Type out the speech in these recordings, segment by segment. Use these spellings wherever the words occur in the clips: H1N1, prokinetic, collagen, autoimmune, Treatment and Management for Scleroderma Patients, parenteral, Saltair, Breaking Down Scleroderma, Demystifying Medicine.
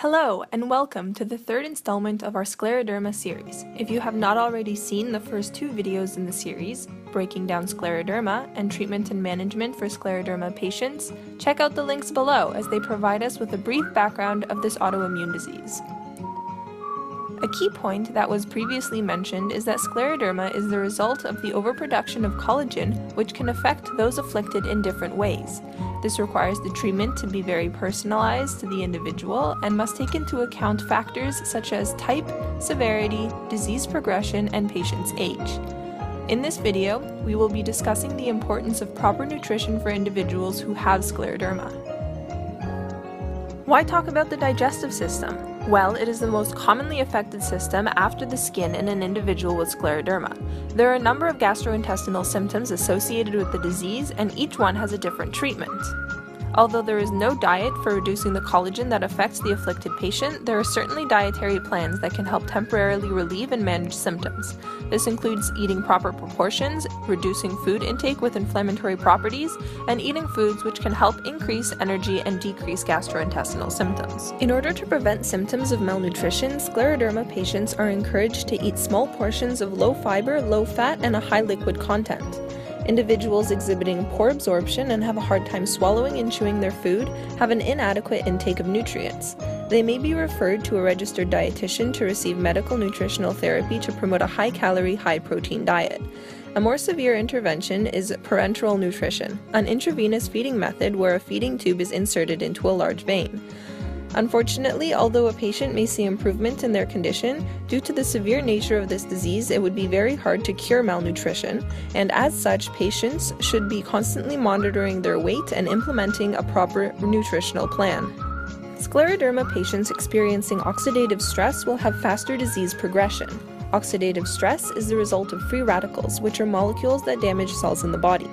Hello and welcome to the third installment of our scleroderma series. If you have not already seen the first two videos in the series, Breaking Down Scleroderma and Treatment and Management for Scleroderma Patients, check out the links below as they provide us with a brief background of this autoimmune disease. A key point that was previously mentioned is that scleroderma is the result of the overproduction of collagen, which can affect those afflicted in different ways. This requires the treatment to be very personalized to the individual and must take into account factors such as type, severity, disease progression, and patient's age. In this video, we will be discussing the importance of proper nutrition for individuals who have scleroderma. Why talk about the digestive system? Well, it is the most commonly affected system after the skin in an individual with scleroderma. There are a number of gastrointestinal symptoms associated with the disease, and each one has a different treatment. Although there is no diet for reducing the collagen that affects the afflicted patient, there are certainly dietary plans that can help temporarily relieve and manage symptoms. This includes eating proper proportions, reducing food intake with inflammatory properties, and eating foods which can help increase energy and decrease gastrointestinal symptoms. In order to prevent symptoms of malnutrition, scleroderma patients are encouraged to eat small portions of low fiber, low fat, and a high liquid content. Individuals exhibiting poor absorption and have a hard time swallowing and chewing their food have an inadequate intake of nutrients. They may be referred to a registered dietitian to receive medical nutritional therapy to promote a high-calorie, high-protein diet. A more severe intervention is parenteral nutrition, an intravenous feeding method where a feeding tube is inserted into a large vein. Unfortunately, although a patient may see improvement in their condition, due to the severe nature of this disease, it would be very hard to cure malnutrition, and as such, patients should be constantly monitoring their weight and implementing a proper nutritional plan. Scleroderma patients experiencing oxidative stress will have faster disease progression. Oxidative stress is the result of free radicals, which are molecules that damage cells in the body.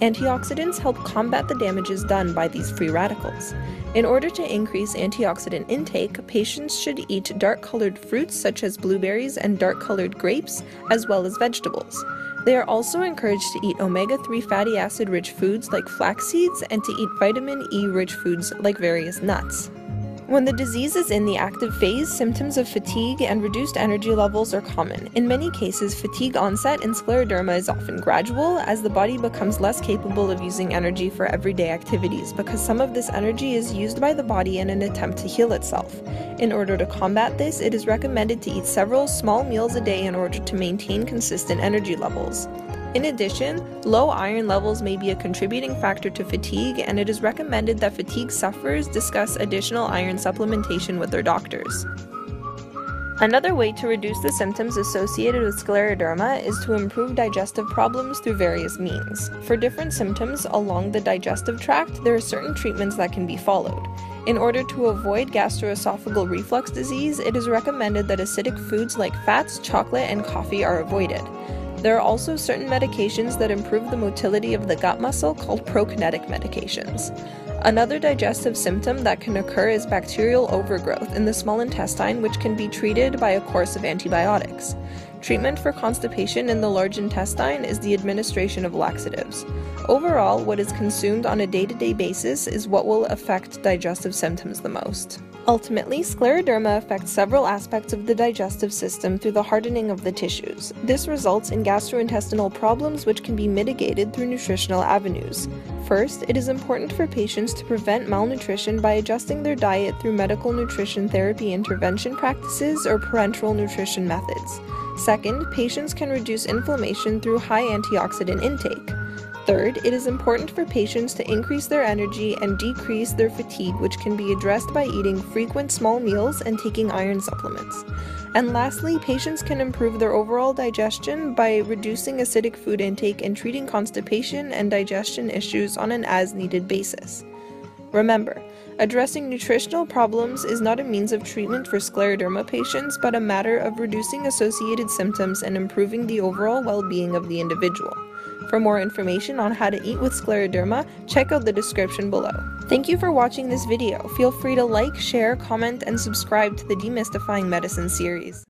Antioxidants help combat the damages done by these free radicals. In order to increase antioxidant intake, patients should eat dark-colored fruits such as blueberries and dark-colored grapes, as well as vegetables. They are also encouraged to eat omega-3 fatty acid-rich foods like flax seeds and to eat vitamin E-rich foods like various nuts. When the disease is in the active phase, symptoms of fatigue and reduced energy levels are common. In many cases, fatigue onset in scleroderma is often gradual as the body becomes less capable of using energy for everyday activities because some of this energy is used by the body in an attempt to heal itself. In order to combat this, it is recommended to eat several small meals a day in order to maintain consistent energy levels. In addition, low iron levels may be a contributing factor to fatigue, and it is recommended that fatigue sufferers discuss additional iron supplementation with their doctors. Another way to reduce the symptoms associated with scleroderma is to improve digestive problems through various means. For different symptoms along the digestive tract, there are certain treatments that can be followed. In order to avoid gastroesophageal reflux disease, it is recommended that acidic foods like fats, chocolate, and coffee are avoided. There are also certain medications that improve the motility of the gut muscle called prokinetic medications. Another digestive symptom that can occur is bacterial overgrowth in the small intestine, which can be treated by a course of antibiotics. Treatment for constipation in the large intestine is the administration of laxatives. Overall, what is consumed on a day-to-day basis is what will affect digestive symptoms the most. Ultimately, scleroderma affects several aspects of the digestive system through the hardening of the tissues. This results in gastrointestinal problems which can be mitigated through nutritional avenues. First, it is important for patients to prevent malnutrition by adjusting their diet through medical nutrition therapy intervention practices or parenteral nutrition methods. Second, patients can reduce inflammation through high antioxidant intake. Third, it is important for patients to increase their energy and decrease their fatigue, which can be addressed by eating frequent small meals and taking iron supplements. And lastly, patients can improve their overall digestion by reducing acidic food intake and treating constipation and digestion issues on an as-needed basis. Remember, addressing nutritional problems is not a means of treatment for scleroderma patients, but a matter of reducing associated symptoms and improving the overall well-being of the individual. For more information on how to eat with scleroderma, check out the description below. Thank you for watching this video. Feel free to like, share, comment, and subscribe to the Demystifying Medicine series.